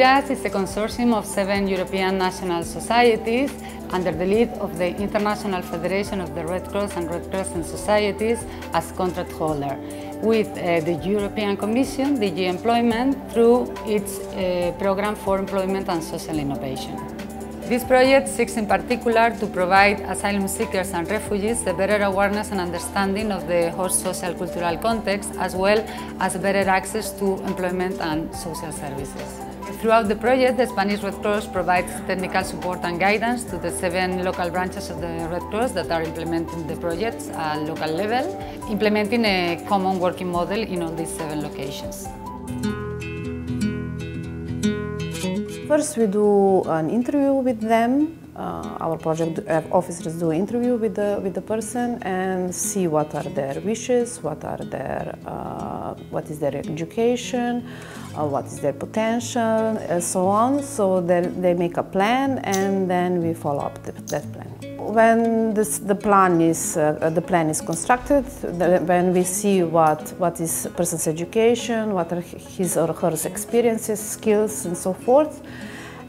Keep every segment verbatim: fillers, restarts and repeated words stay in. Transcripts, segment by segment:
ESIRAS is a consortium of seven European national societies under the lead of the International Federation of the Red Cross and Red Crescent Societies as contract holder, with uh, the European Commission, D G Employment, through its uh, Programme for Employment and Social Innovation. This project seeks in particular to provide asylum seekers and refugees a better awareness and understanding of the host social-cultural context, as well as better access to employment and social services. Throughout the project, the Spanish Red Cross provides technical support and guidance to the seven local branches of the Red Cross that are implementing the projects at local level, implementing a common working model in all these seven locations. First, we do an interview with them. Uh, our project officers do interview with the with the person and see what are their wishes, what are their uh, what is their education, uh, what is their potential, and so on. So they they make a plan, and then we follow up the, that plan. When this, the plan is uh, the plan is constructed, the, when we see what what is a person's education, what are his or her experiences, skills, and so forth,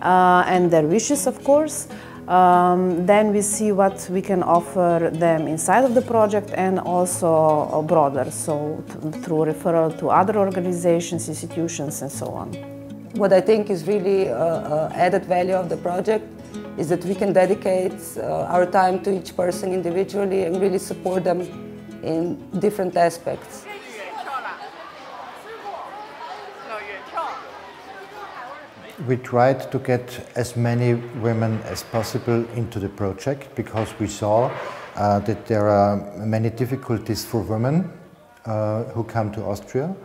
uh, and their wishes, of course. Um, then we see what we can offer them inside of the project and also broader, so through referral to other organizations, institutions, and so on. What I think is really uh, uh, added value of the project is that we can dedicate uh, our time to each person individually and really support them in different aspects. We tried to get as many women as possible into the project because we saw uh, that there are many difficulties for women uh, who come to Austria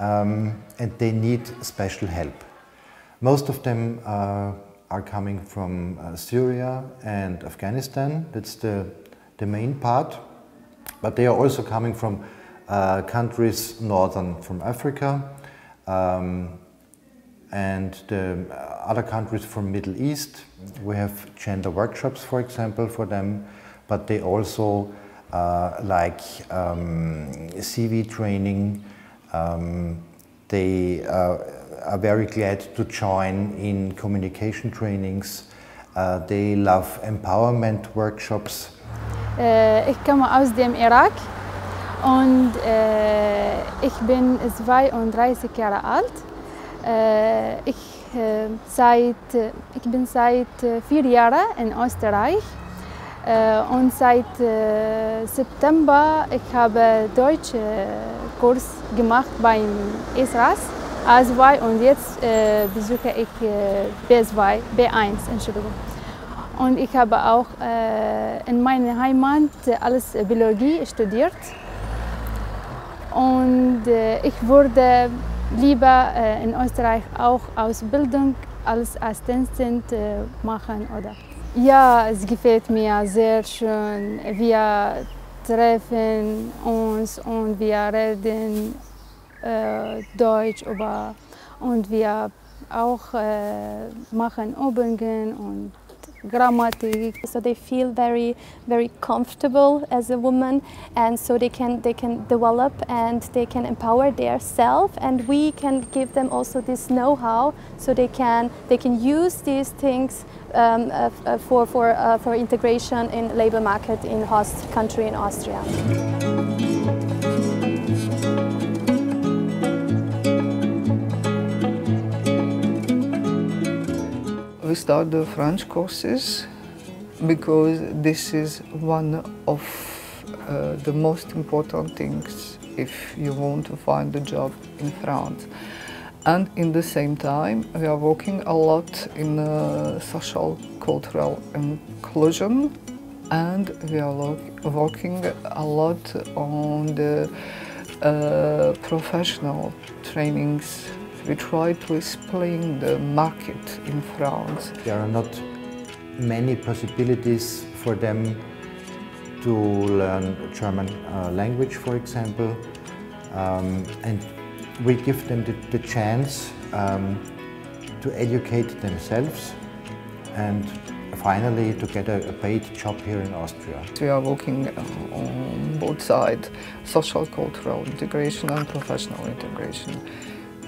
um, and they need special help. Most of them uh, are coming from uh, Syria and Afghanistan, that's the, the main part, but they are also coming from uh, countries northern from Africa, um, and the other countries from Middle East. We have gender workshops, for example, for them, but they also uh, like um, C V training. Um, they uh, are very glad to join in communication trainings. Uh, they love empowerment workshops. Uh, ich komme aus dem Irak und uh, ich bin zweiunddreißig Jahre alt. Ich, äh, seit, ich bin seit vier Jahren in Österreich äh, und seit äh, September ich habe Deutschkurs äh, gemacht beim ESIRAS A zwei und jetzt äh, besuche ich äh, B zwei, B eins, Entschuldigung. Und ich habe auch äh, in meiner Heimat alles Biologie studiert und äh, ich wurde lieber äh, in Österreich auch Ausbildung als Assistent äh, machen, oder? Ja, es gefällt mir sehr schön. Wir treffen uns und wir reden äh, Deutsch über, und wir auch äh, machen Übungen und Grammatik. So they feel very, very comfortable as a woman, and so they can, they can develop and they can empower themselves, and we can give them also this know-how, so they can, they can use these things um, uh, for, for, uh, for integration in labor market in host country in Austria. We start the French courses because this is one of uh, the most important things if you want to find a job in France. And in the same time, we are working a lot in uh, social cultural inclusion, and we are working a lot on the uh, professional trainings. We try to explain the market in France. There are not many possibilities for them to learn German uh, language, for example. Um, and we give them the, the chance um, to educate themselves and finally to get a, a paid job here in Austria. We are working on both sides, social-cultural integration and professional integration.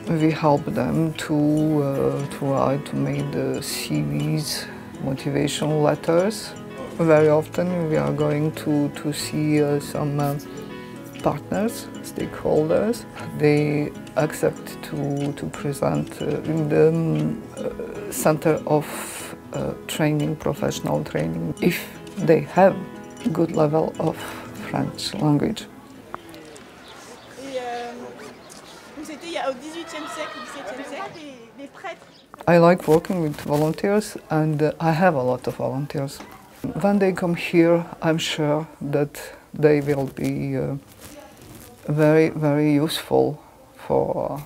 We help them to uh, to write, to make the C Vs, motivational letters. Very often we are going to, to see uh, some uh, partners, stakeholders. They accept to, to present uh, in the um, uh, center of uh, training, professional training, if they have a good level of French language. I like working with volunteers, and uh, I have a lot of volunteers. When they come here, I'm sure that they will be uh, very, very useful for,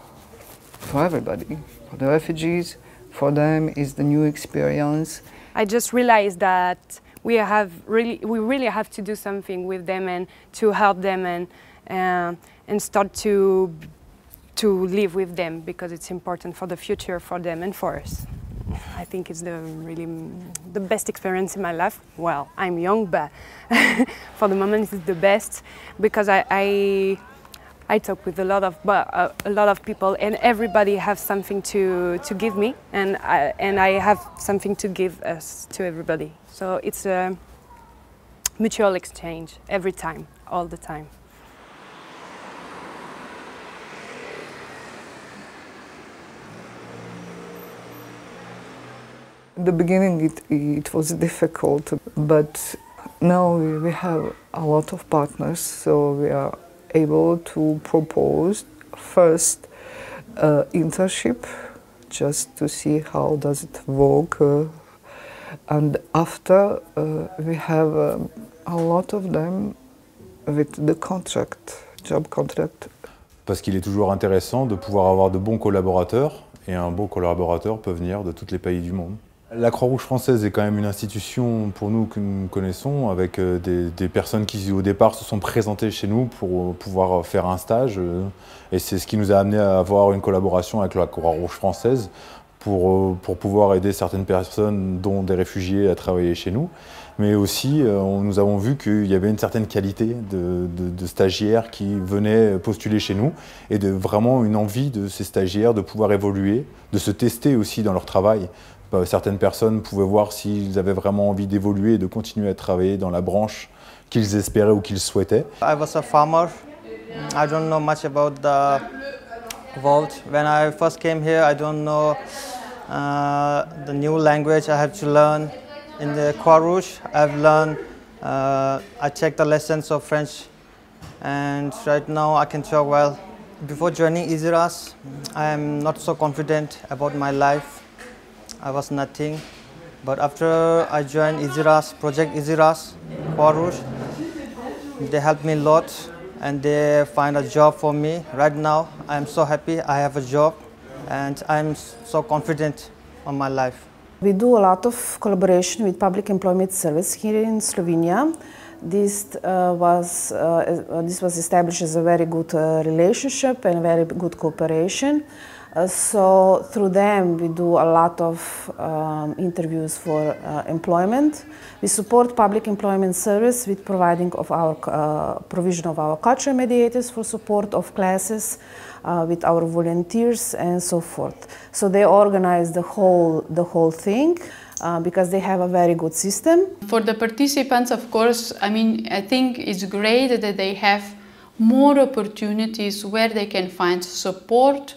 for everybody, for the refugees. For them, it's the new experience. I just realized that we, have really, we really have to do something with them and to help them and, uh, and start to to live with them, because it's important for the future, for them and for us. I think it's the really the best experience in my life. Well, I'm young, but for the moment it's the best, because I I, I talk with a lot of uh, a lot of people, and everybody has something to to give me, and I, and I have something to give us to everybody. So it's a mutual exchange every time, all the time. In the beginning it, it was difficult, but now we have a lot of partners, so we are able to propose first uh, internship, just to see how does it work, uh, and after uh, we have um, a lot of them with the contract, job contract. Parce qu'il est toujours intéressant de pouvoir avoir de bons collaborateurs, et un bon collaborateur peut venir de tous les pays du monde. La Croix-Rouge française est quand même une institution pour nous que nous connaissons, avec des, des personnes qui au départ se sont présentées chez nous pour pouvoir faire un stage, et c'est ce qui nous a amené à avoir une collaboration avec la Croix-Rouge française pour, pour pouvoir aider certaines personnes, dont des réfugiés, à travailler chez nous. Mais aussi, on, nous avons vu qu'il y avait une certaine qualité de, de, de stagiaires qui venaient postuler chez nous, et de, vraiment une envie de ces stagiaires de pouvoir évoluer, de se tester aussi dans leur travail. Certaines personnes pouvaient voir s'ils avaient vraiment envie d'évoluer et de continuer à travailler dans la branche qu'ils espéraient ou qu'ils souhaitaient. I was a farmer. I don't know much about the world. When I first came here, I don't know uh, the new language I have to learn. In the Kwa-Rouche, I've learned. Uh, I checked the lessons of French, and right now I can talk well. Before joining ESIRAS, I am not so confident about my life. I was nothing, but after I joined ESIRAS, Project ESIRAS, Kwa-Rouche, they helped me a lot, and they find a job for me. Right now, I am so happy I have a job, and I am so confident on my life. We do a lot of collaboration with Public Employment Service here in Slovenia. This uh, was uh, this was established as a very good uh, relationship and very good cooperation. Uh, so through them we do a lot of um, interviews for uh, employment. We support Public Employment Service with providing of our uh, provision of our cultural mediators for support of classes uh, with our volunteers and so forth. So they organize the whole the whole thing. Uh, because they have a very good system. For the participants, of course, I mean, I think it's great that they have more opportunities where they can find support,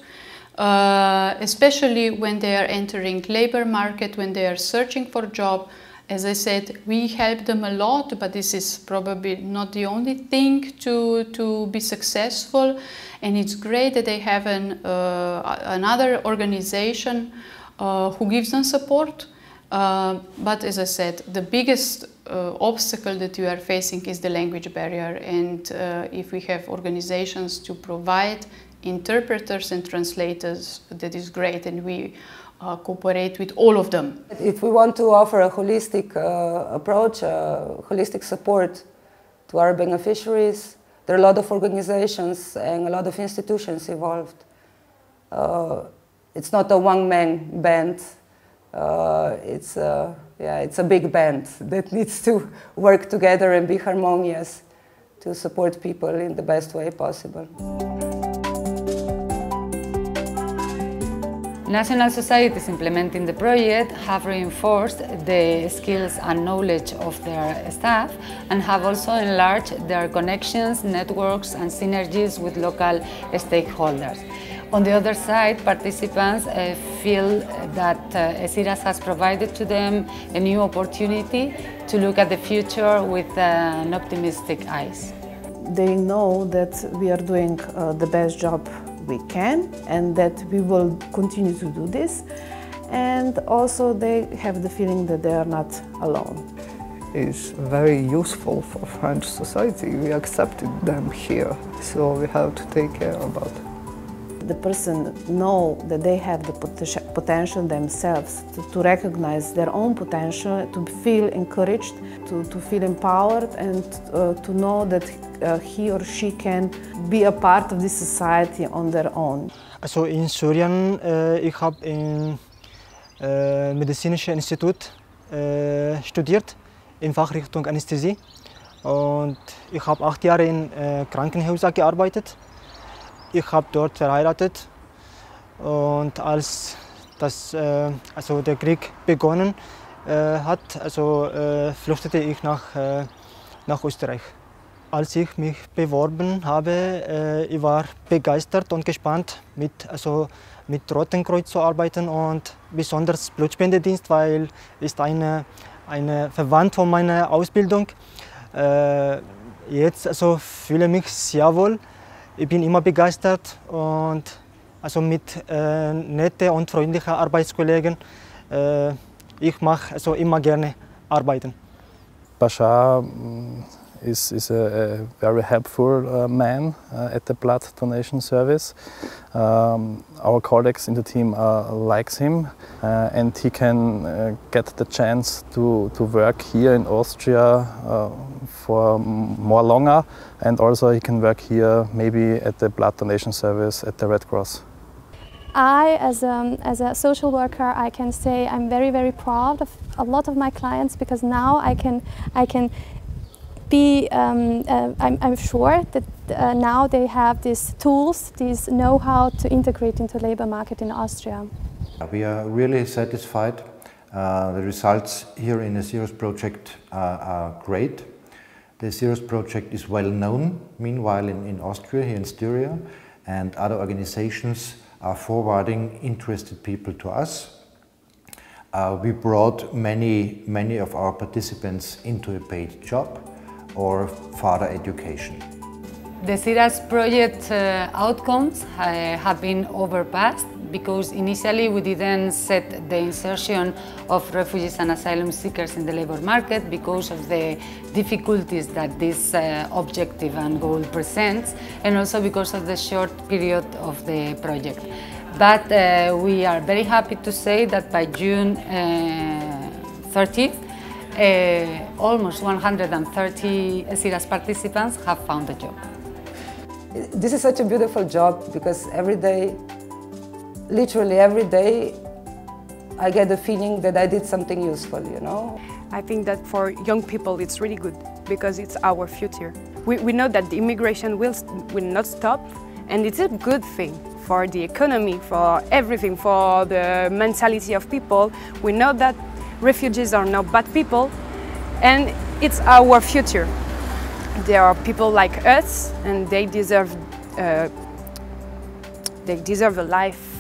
uh, especially when they are entering labor market, when they are searching for a job. As I said, we help them a lot, but this is probably not the only thing to, to be successful. And it's great that they have an, uh, another organization uh, who gives them support. Uh, but as I said, the biggest uh, obstacle that you are facing is the language barrier, and uh, if we have organizations to provide interpreters and translators, that is great, and we uh, cooperate with all of them. If we want to offer a holistic uh, approach, uh, holistic support to our beneficiaries, there are a lot of organizations and a lot of institutions involved. Uh, it's not a one-man band. Uh, it's, a, yeah, it's a big band that needs to work together and be harmonious to support people in the best way possible. National societies implementing the project have reinforced the skills and knowledge of their staff and have also enlarged their connections, networks and synergies with local stakeholders. On the other side, participants uh, feel that uh, ESIRAS has provided to them a new opportunity to look at the future with uh, an optimistic eyes. They know that we are doing uh, the best job we can and that we will continue to do this, and also they have the feeling that they are not alone. It's very useful for French society. We accepted them here, so we have to take care about it. The person know that they have the potential themselves, to, to recognize their own potential, to feel encouraged, to, to feel empowered, and uh, to know that uh, he or she can be a part of this society on their own. Also in Syrien, uh, ich habe im uh, medizinischen Institut uh, studiert, in Fachrichtung Anästhesie, und ich habe acht Jahre in uh, Krankenhäuser gearbeitet. Ich habe dort verheiratet, und als das, äh, also der Krieg begonnen äh, hat, also, äh, flüchtete ich nach, äh, nach Österreich. Als ich mich beworben habe, äh, ich war begeistert und gespannt, mit, also, mit Roten Kreuz zu arbeiten, und besonders Blutspendedienst, weil ist eine, eine Verwandte von meiner Ausbildung. Äh, jetzt also fühle ich mich sehr wohl. Ich bin immer begeistert, und also mit äh, netten und freundlichen Arbeitskollegen. Äh, ich mache also immer gerne arbeiten. Bashar is, is a, a very helpful uh, man uh, at the blood donation service. Um, our colleagues in the team uh, likes him, uh, and he can uh, get the chance to, to work here in Austria uh, for more longer, and also he can work here maybe at the blood donation service at the Red Cross. I, as a, as a social worker, I can say I'm very, very proud of a lot of my clients, because now I can, I can be, um, uh, I'm, I'm sure that uh, now they have these tools, these know-how to integrate into the labor market in Austria. We are really satisfied. Uh, the results here in the ESIRAS project are, are great. The ESIRAS project is well known, meanwhile, in, in Austria, here in Styria, and other organizations are forwarding interested people to us. Uh, we brought many, many of our participants into a paid job or further education. The ESIRAS project uh, outcomes uh, have been overpassed, because initially we didn't set the insertion of refugees and asylum seekers in the labor market because of the difficulties that this uh, objective and goal presents, and also because of the short period of the project. But uh, we are very happy to say that by June uh, thirtieth, uh, almost one hundred thirty ESIRAS participants have found a job. This is such a beautiful job, because every day, literally every day, I get the feeling that I did something useful, you know. I think that for young people it's really good, because it's our future. We, we know that the immigration will, will not stop, and it's a good thing for the economy, for everything, for the mentality of people. We know that refugees are not bad people, and it's our future. There are people like us, and they deserve, uh, they deserve a life